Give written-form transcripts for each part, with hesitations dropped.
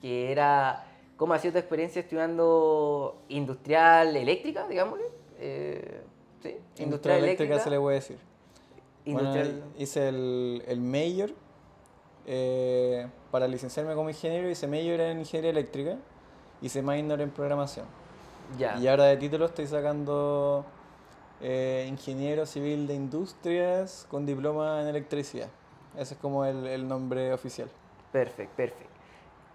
que era cómo ha sido tu experiencia estudiando industrial eléctrica, digámosle. Sí, industrial eléctrica se le puede decir. Bueno, hice el major para licenciarme como ingeniero, hice major en ingeniería eléctrica, hice minor en programación. Ya. Y ahora de título estoy sacando ingeniero civil de industrias con diploma en electricidad. Ese es como el nombre oficial. Perfecto, perfecto.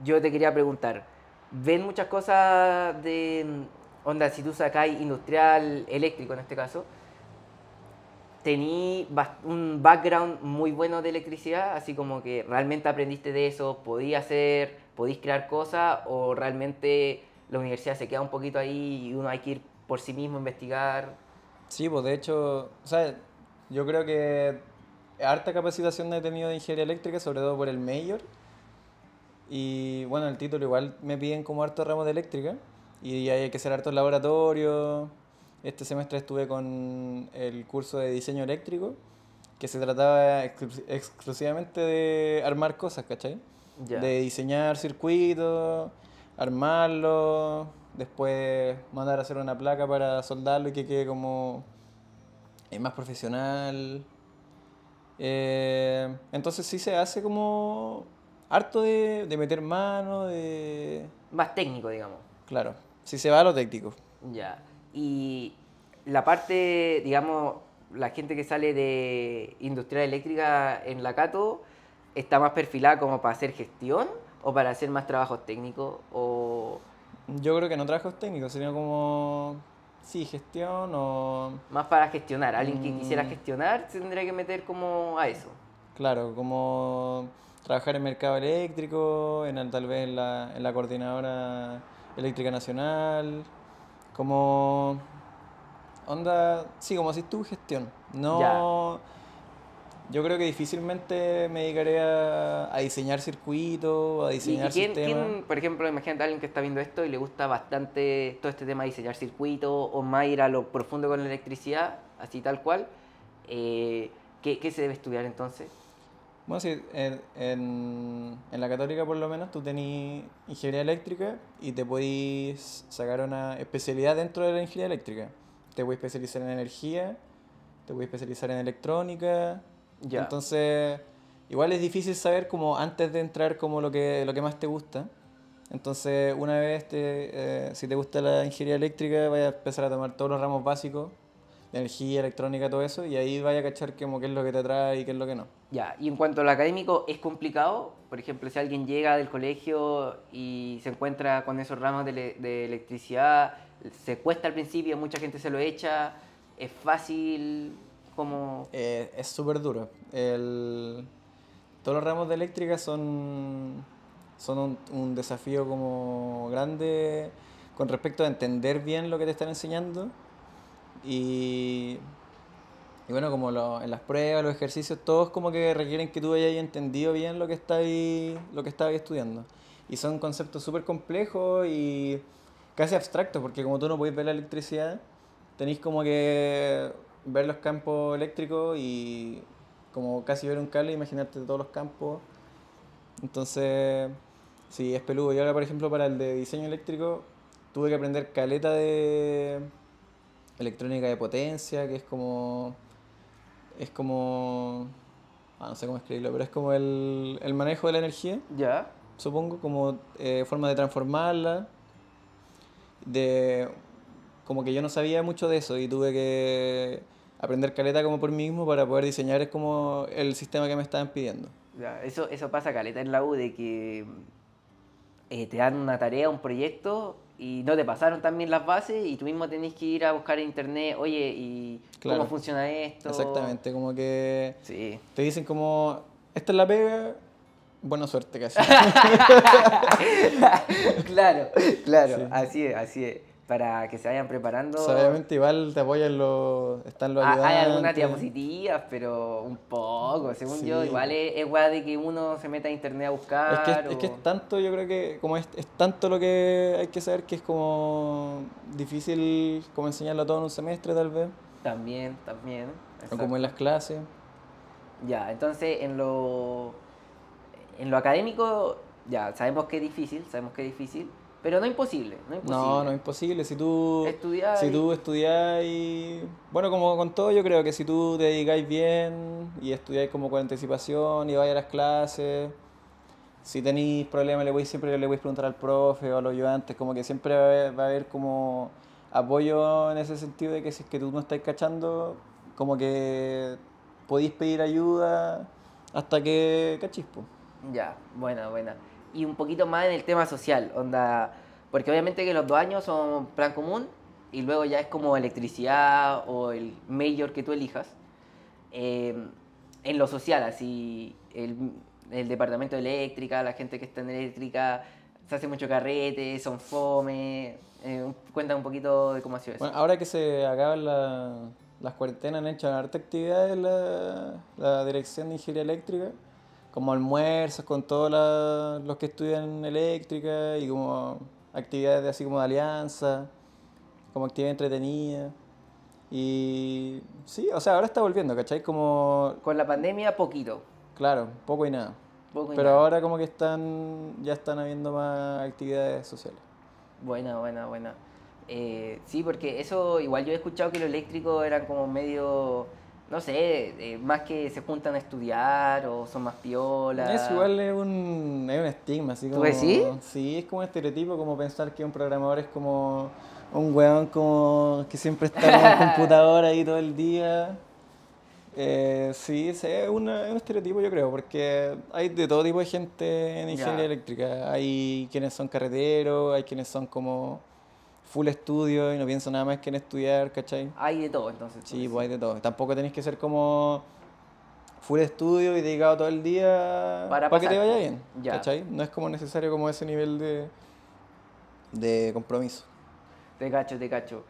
Yo te quería preguntar, ¿ven muchas cosas de onda? Si tú sacás industrial eléctrico en este caso, ¿tení un background muy bueno de electricidad? Así como que realmente aprendiste de eso, podís crear cosas, o realmente la universidad se queda un poquito ahí y uno hay que ir por sí mismo a investigar. Sí, pues de hecho, o sea, yo creo que harta capacitación he tenido de ingeniería eléctrica, sobre todo por el major. Y bueno, el título igual me piden como harto ramos de eléctrica y hay que hacer hartos laboratorios. Este semestre estuve con el curso de diseño eléctrico, que se trataba exclusivamente de armar cosas, ¿cachai? Yeah. De diseñar circuitos, armarlos, después mandar a hacer una placa para soldarlo y que quede como más profesional. Entonces sí se hace como harto de meter mano, de... Más técnico, digamos. Claro, sí se va a lo técnico. Ya. Yeah. Y la parte, digamos, la gente que sale de industrial eléctrica en la Cato, ¿está más perfilada como para hacer gestión o para hacer más trabajos técnicos? O... Yo creo que no trabajos técnicos, sino como, sí, gestión o... Más para gestionar, alguien que quisiera gestionar se tendría que meter como a eso. Claro, como trabajar en mercado eléctrico, tal vez en la Coordinadora Eléctrica Nacional... Como onda, sí, como si tu gestión. No, ya. Yo creo que difícilmente me dedicaré a diseñar circuitos, a diseñar sistemas. ¿Quién, por ejemplo, imagínate a alguien que está viendo esto y le gusta bastante todo este tema de diseñar circuitos o más ir a lo profundo con la electricidad, así tal cual? ¿Qué se debe estudiar entonces? Bueno, sí, en la Católica por lo menos tú tenés ingeniería eléctrica y te podís sacar una especialidad dentro de la ingeniería eléctrica. Te podés especializar en energía, te podés especializar en electrónica. Ya. Entonces, igual es difícil saber como antes de entrar como lo que más te gusta. Entonces, una vez si te gusta la ingeniería eléctrica, vas a empezar a tomar todos los ramos básicos. Energía, electrónica, todo eso, y ahí vaya a cachar como qué es lo que te atrae y qué es lo que no. Ya, y en cuanto a lo académico, ¿es complicado? Por ejemplo, si alguien llega del colegio y se encuentra con esos ramos de electricidad, se cuesta al principio, mucha gente se lo echa, ¿es fácil? Como... es súper duro. Todos los ramos de eléctrica son un desafío como grande con respecto a entender bien lo que te están enseñando. Y bueno, como en las pruebas, los ejercicios, todos como que requieren que tú hayas entendido bien lo que estabas estudiando. Y son conceptos súper complejos y casi abstractos, porque como tú no podés ver la electricidad, tenés como que ver los campos eléctricos y como casi ver un cable e imaginarte todos los campos. Entonces, sí, es peludo. Y ahora, por ejemplo, para el de diseño eléctrico, tuve que aprender caleta de... electrónica de potencia, que es como no sé cómo escribirlo, pero es como el manejo de la energía, ya, supongo, como forma de transformarla, como que yo no sabía mucho de eso y tuve que aprender caleta como por mí mismo para poder diseñar es como el sistema que me estaban pidiendo. Ya, eso pasa caleta en la U, de que te dan una tarea, un proyecto, y no te pasaron también las bases y tú mismo tenés que ir a buscar en internet, oye, ¿y claro, cómo funciona esto? Exactamente, como que sí, te dicen como, esta es la pega, buena suerte casi. Claro, sí. Así es, para que se vayan preparando. O sea, obviamente igual te apoyan están los ayudantes. Hay algunas diapositivas, pero un poco, según sí, yo, igual es guay de que uno se meta a internet a buscar. Es que es tanto, yo creo que como es tanto lo que hay que saber, que es como difícil como enseñarlo todo en un semestre tal vez. También. Exacto. O como en las clases. Ya, entonces en lo académico ya, sabemos que es difícil, pero no imposible. No imposible. Si tú estudias, bueno, como con todo, yo creo que si tú te dedicáis bien y estudiáis como con anticipación y vais a las clases, si tenéis problemas siempre le voy a preguntar al profe o a los ayudantes, como que siempre va a haber como apoyo en ese sentido de que si es que tú no estás cachando, como que podéis pedir ayuda hasta que cachispo. Ya, buena. Y un poquito más en el tema social, onda, porque obviamente que los 2 años son plan común y luego ya es como electricidad o el major que tú elijas. En lo social, así, el departamento de eléctrica, la gente que está en eléctrica, se hace mucho carrete, son fome. Cuéntame un poquito de cómo ha sido eso. Bueno, ahora que se acaban las cuarentenas, han hecho harta actividad en la dirección de Ingeniería Eléctrica, como almuerzos con todos los que estudian eléctrica y como actividades así como de alianza, como actividad entretenida. Y sí, o sea, ahora está volviendo, ¿cachai? Como... con la pandemia, poquito. Claro, poco y nada. Pero ahora como que ya están habiendo más actividades sociales. Buena. Sí, porque eso, igual yo he escuchado que los eléctricos eran como medio... no sé, más que se juntan a estudiar o son más piolas. Es igual, es un estigma, así como... ¿Tú decís? Sí, es como un estereotipo, como pensar que un programador es como un weón como que siempre está con el computador ahí todo el día. Sí, es un estereotipo, yo creo, porque hay de todo tipo de gente en ingeniería eléctrica. Hay quienes son carreteros, hay quienes son como... full estudio y no pienso nada más que en estudiar, ¿cachai? Hay de todo, entonces. Sí, pues hay de todo. Tampoco tenés que ser como full estudio y dedicado todo el día para que te vaya bien, ¿cachai? No es como necesario como ese nivel de compromiso. Te cacho.